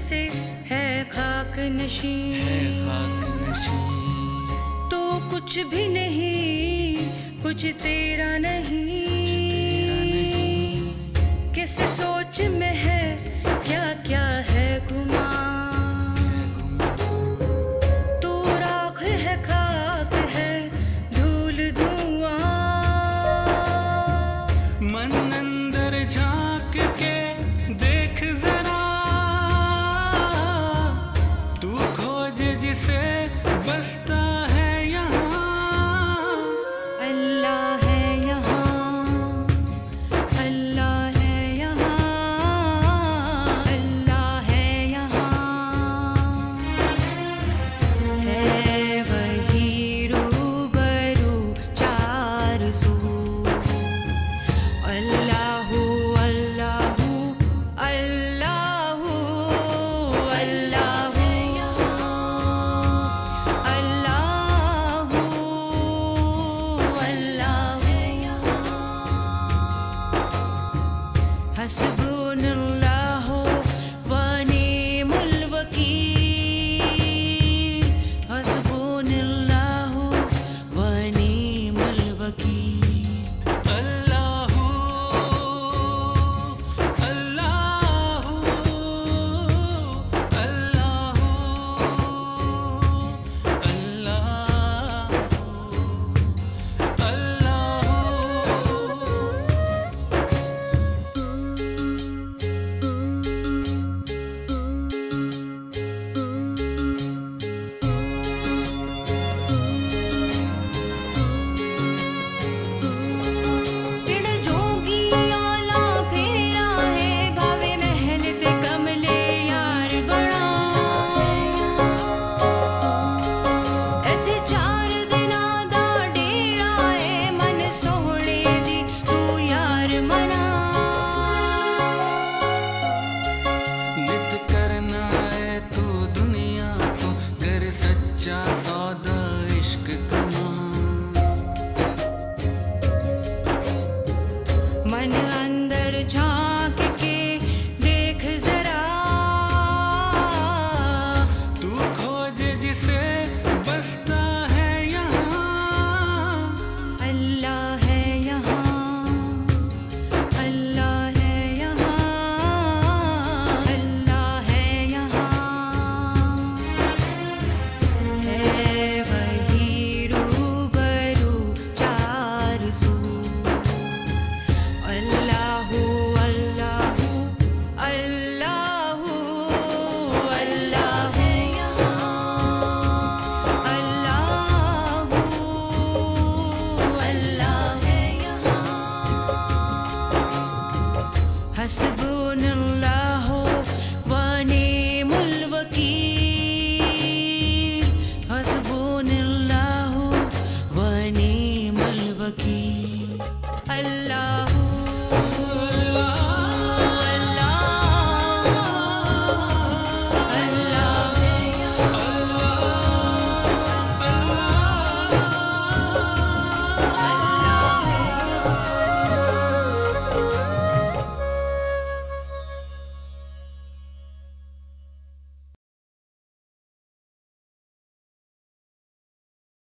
जैसे है खाक नशी, है खाक नशी। तो कुछ भी नहीं कुछ तेरा नहीं, किस सोच में है क्या क्या है?